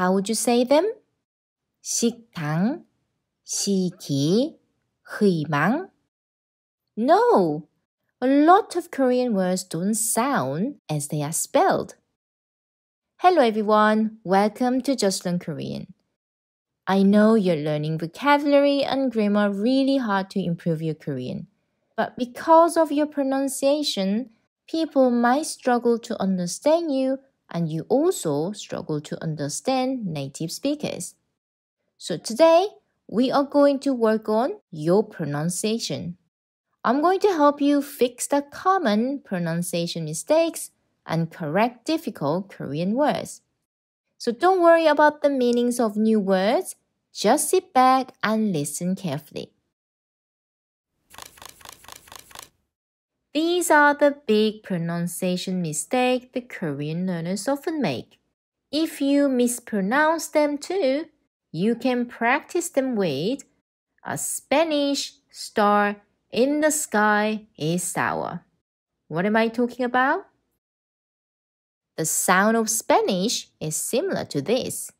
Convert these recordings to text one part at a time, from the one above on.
How would you say them? 식당, 시기, 희망. No! A lot of Korean words don't sound as they are spelled. Hello everyone, welcome to Just Learn Korean. I know you're learning vocabulary and grammar really hard to improve your Korean. But because of your pronunciation, people might struggle to understand you and you also struggle to understand native speakers. So today, we are going to work on your pronunciation. I'm going to help you fix the common pronunciation mistakes and correct difficult Korean words. So don't worry about the meanings of new words. Just sit back and listen carefully. These are the big pronunciation mistakes the Korean learners often make. If you mispronounce them too, you can practice them with a Spanish star in the sky is sour. What am I talking about? The sound of Spanish is similar to this.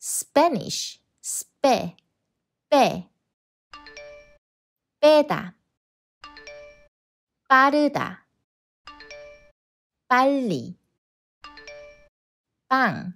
Spanish, spe, pe, 빼다, 빠르다, 빨리, 빵.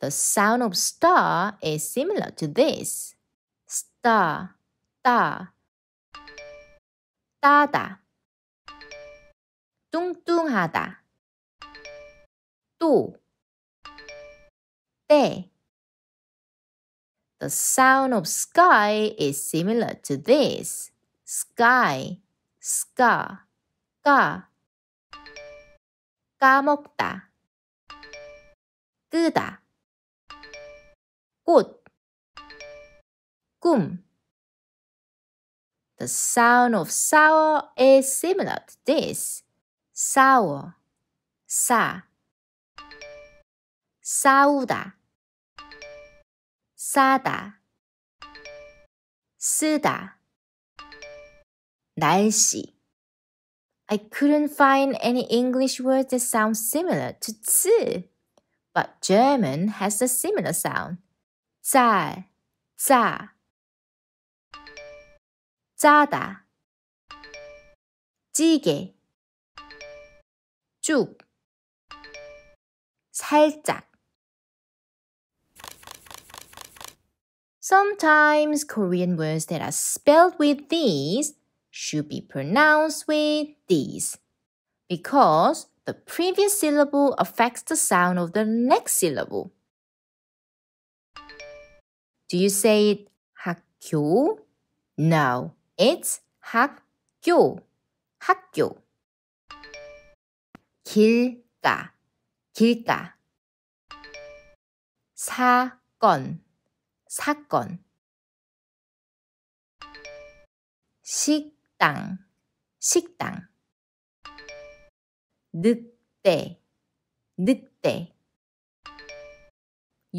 The sound of star is similar to this. Star, ta, 따다, 뚱뚱하다, 또, 때. The sound of sky is similar to this. Sky, ska, 까, 까먹다, 끄다, 꽃, 꿈. The sound of sour is similar to this. Sour, 사, 싸우다, 싸다, 쓰다, 날씨. I couldn't find any English words that sound similar to 츠, but German has a similar sound. 짤, 짜, 짜다, 찌개, 쭉, 살짝. Sometimes Korean words that are spelled with these should be pronounced with these, because the previous syllable affects the sound of the next syllable. Do you say it 학교? No. It's 학교, 학교. 길가, 길가. 사건, 사건. 식당, 식당. 늑대, 늑대.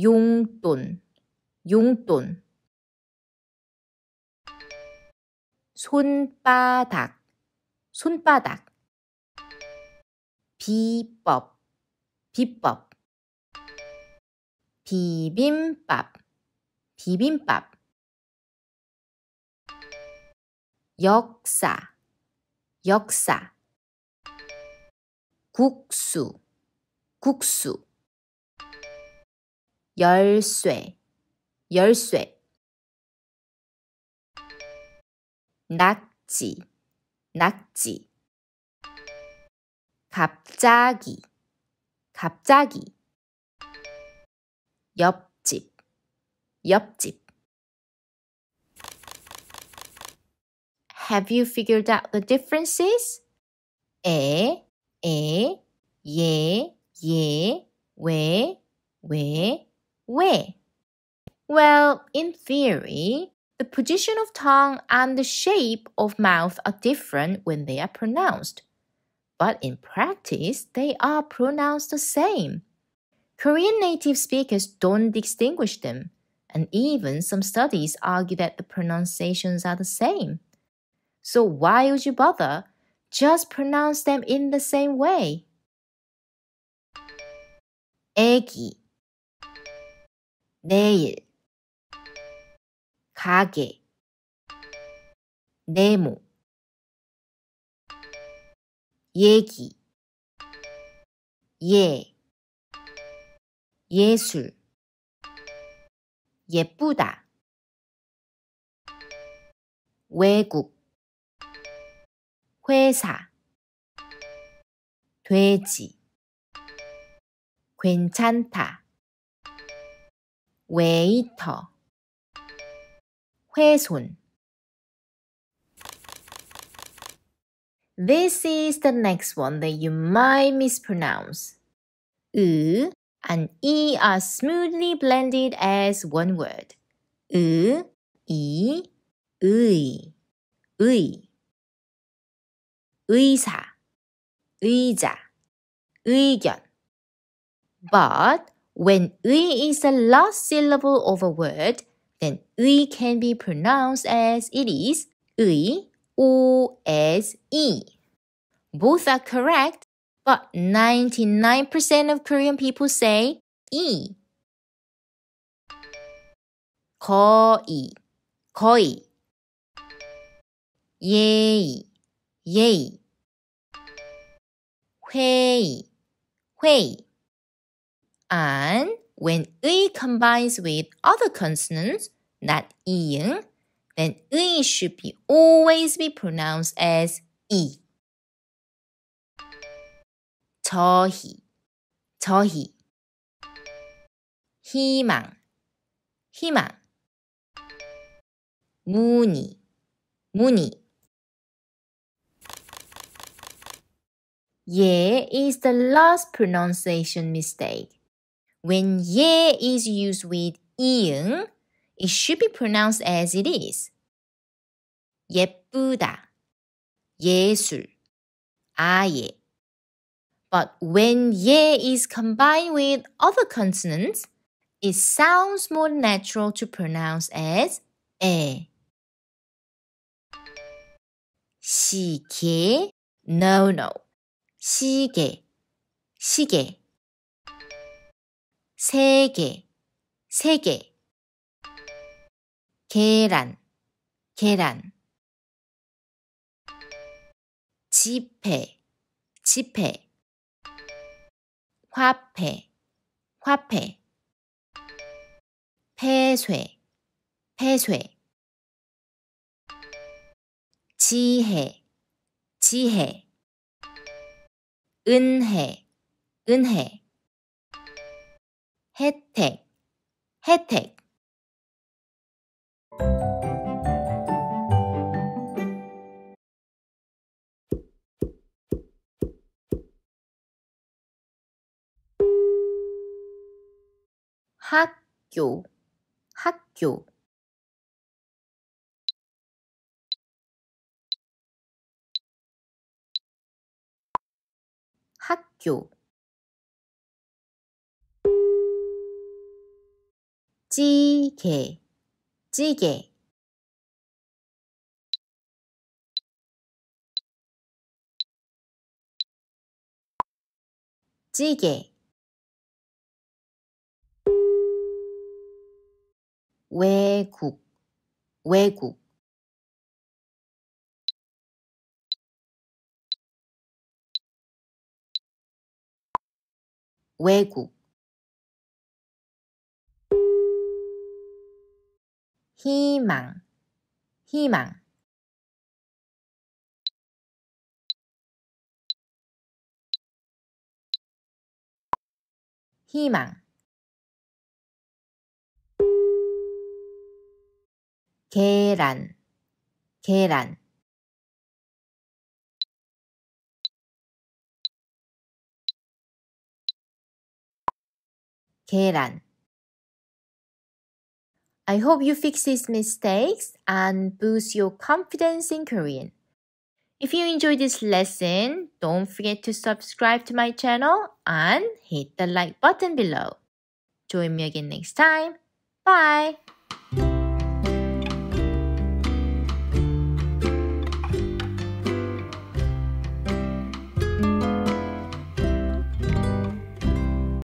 용돈, 용돈. 손바닥, 손바닥. 비법, 비법. 비빔밥, 비빔밥. 역사, 역사. 국수, 국수. 열쇠, 열쇠. 낙지, 낙지. 갑자기, 갑자기. 옆집, 옆집. Have you figured out the differences? 에, 에, 예, 예, 왜, 왜. Well, in theory, the position of tongue and the shape of mouth are different when they are pronounced. But in practice, they are pronounced the same. Korean native speakers don't distinguish them, and even some studies argue that the pronunciations are the same. So why would you bother? Just pronounce them in the same way. 애기, 내일 가게 네모 얘기 예술 예쁘다 외국 회사 돼지 괜찮다 웨이터 훼손 This is the next one that you might mispronounce. U and E are smoothly blended as one word. U, E, 의, 의, 의사, 의자, 의견. But when 의 is the last syllable of a word, then 의 can be pronounced as it is, 의, O as E. Both are correct, but 99% of Korean people say E. 거의, 거의. 예의, 예의. 회의, 회의. And when 의 combines with other consonants, not 이응, then 의 should be always be pronounced as E. 저희, 저희. 희망, 희망. 문의, 문의. 예 is the last pronunciation mistake. When 예 is used with 이응, it should be pronounced as it is. 예쁘다, 예술, 아예. But when 예 is combined with other consonants, it sounds more natural to pronounce as 에. 시계, no, no. 시계, 시계. 세계, 세계. 계란, 계란. 지폐, 지폐. 화폐, 화폐. 폐쇄, 폐쇄. 지혜, 지혜. 은혜, 은혜. 혜택, 혜택. 학교, 학교. 학교. 찌개, 찌개. 찌개. 외국, 외국. 외국. 희망, 희망. 희망. 계란, 계란. 계란. I hope you fix these mistakes and boost your confidence in Korean. If you enjoyed this lesson, don't forget to subscribe to my channel and hit the like button below. Join me again next time. Bye!